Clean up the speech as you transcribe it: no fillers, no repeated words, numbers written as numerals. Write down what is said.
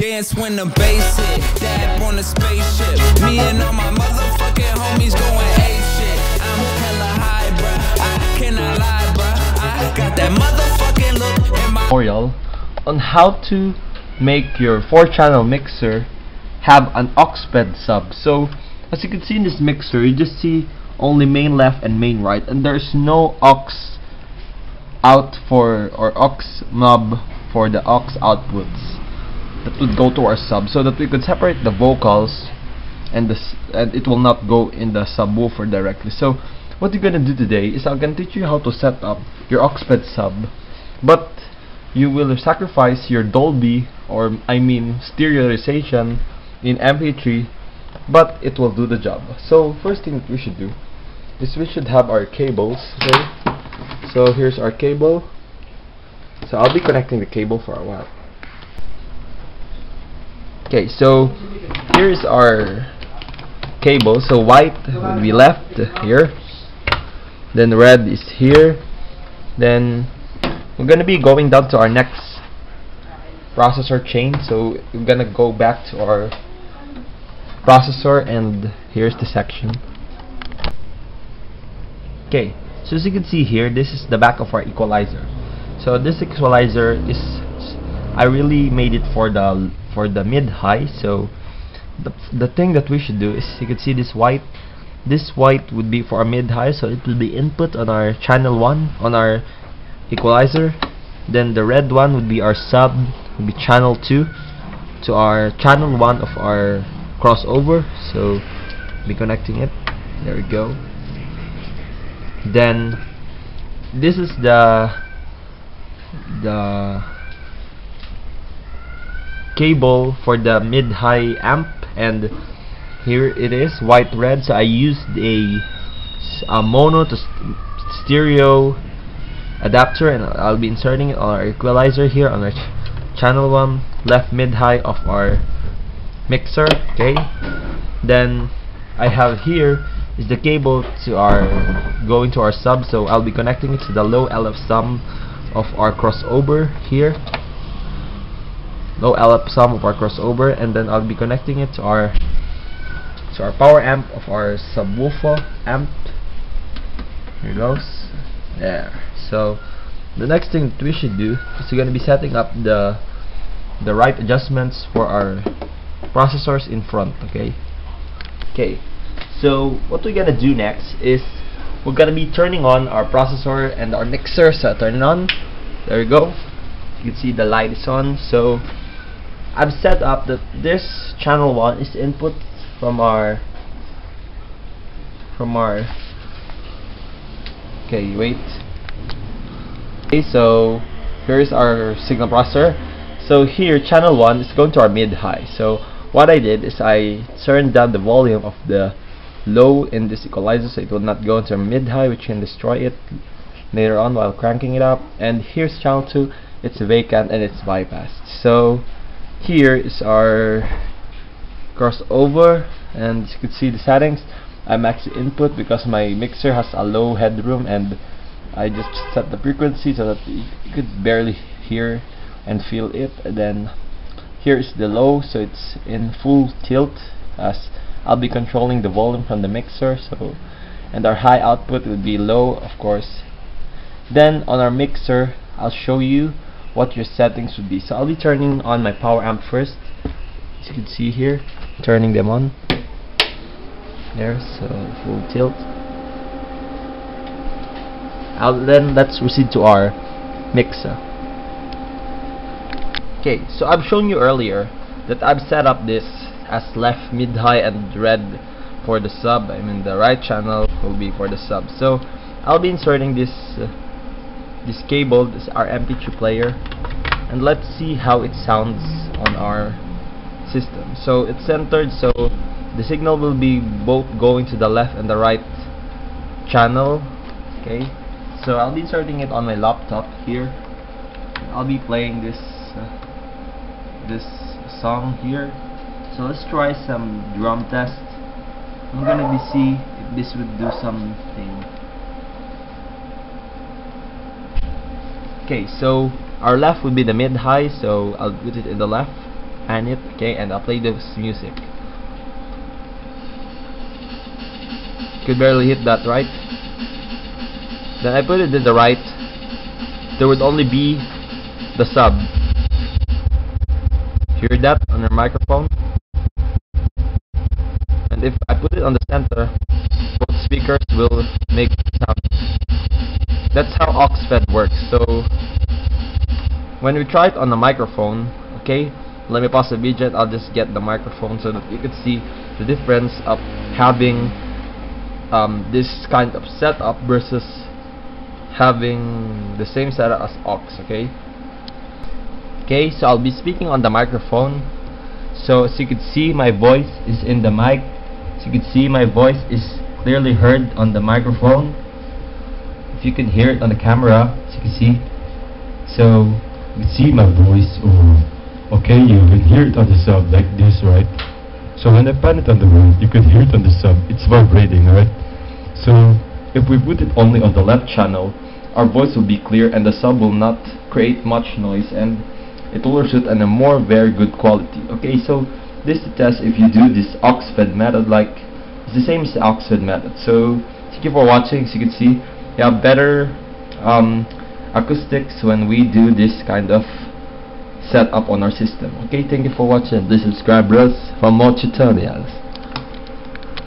Dance when the bass hit, dab on the spaceship. Me and all my motherfucking homies going ape shit. I'm hella high, bruh, I cannot lie, bruh. I got that motherfucking look in my tutorial on how to make your 4-channel mixer have an aux-bed sub. So as you can see in this mixer, you just see only main left and main right, and there's no aux out for, or aux knob for the aux outputs that would go to our sub, so that we could separate the vocals and it will not go in the subwoofer directly. So what you're gonna do today is I'm gonna teach you how to set up your aux-bed sub, but you will sacrifice your Dolby, or I mean stereoization in MP3, but it will do the job. So first thing that we should do is we should have our cables. Okay, so here's our cable. So I'll be connecting the cable for a while. Okay, so here's our cable. So white would be left here, then red is here, then we're gonna be going down to our next processor chain. So we're gonna go back to our processor, and here's the section. Okay, so as you can see here, this is the back of our equalizer. So this equalizer is, I really made it for the mid-high. So the thing that we should do is, you can see this white would be for our mid-high, so it will be input on our channel 1 on our equalizer. Then the red one would be our sub, would be channel 2 to our channel 1 of our crossover, so be connecting it. There we go. Then this is the cable for the mid-high amp, and here it is, white-red. So I used a mono to stereo adapter, and I'll be inserting it on our equalizer here on our channel 1 left mid-high of our mixer. Okay, then I have here is the cable to our going to our sub, so I'll be connecting it to the low LF sum of our crossover here. Low LF sum of our crossover, and then I'll be connecting it to our power amp of our subwoofer amp. Here it goes. There. So the next thing that we should do is we're gonna be setting up the right adjustments for our processors in front. Okay, so what we're gonna do next is we're gonna be turning on our processor and our mixer. So turn it on. There we go. You can see the light is on. So I've set up that this channel 1 is input from our okay, wait. Okay, so here's our signal processor. So here channel 1 is going to our mid-high. So what I did is I turned down the volume of the low in this equalizer so it will not go into mid-high, which can destroy it later on while cranking it up. And here's channel 2. It's vacant and it's bypassed. So here is our crossover, and you can see the settings. I maxed the input because my mixer has a low headroom, and I just set the frequency so that you could barely hear and feel it. And then here is the low, so it's in full tilt as I'll be controlling the volume from the mixer. So, and our high output would be low, of course. Then on our mixer, I'll show you what your settings would be. So I'll be turning on my power amp first, as you can see here, turning them on. There, so full tilt. Then let's proceed to our mixer. Okay, so I've shown you earlier that I've set up this as left mid-high and red for the sub. I mean the right channel will be for the sub. So I'll be inserting this cable, this is our MP3 player, and let's see how it sounds on our system. So it's centered, so the signal will be both going to the left and the right channel. Okay, so I'll be inserting it on my laptop here. I'll be playing this song here. So let's try some drum test. I'm gonna be see if this would do something. Okay, so our left would be the mid-high, so I'll put it in the left and it, okay, and I'll play this music. Could barely hit that, right? Then I put it to the right. There would only be the sub. Hear that on your microphone? And if I put it on the center, both speakers will make sound. That's how aux-fed works. So when we try it on the microphone, okay, let me pause the video and I'll just get the microphone so that you can see the difference of having this kind of setup versus having the same setup as aux, okay? Okay, so I'll be speaking on the microphone. So as you can see, my voice is in the mic. As you can see, my voice is clearly heard on the microphone. If you can hear it on the camera, as you can see. So you can see my voice. Ooh. Okay, you can hear it on the sub like this, right? So when I pan it on the room, you can hear it on the sub. It's vibrating, right? So if we put it only on the left channel, our voice will be clear and the sub will not create much noise, and it will result in a more very good quality. Okay, so this is the test if you do this aux-fed method. Like, it's the same as the aux-fed method. So thank you for watching. As you can see, you have better acoustics when we do this kind of set up on our system. Okay, thank you for watching. Please subscribe us for more tutorials.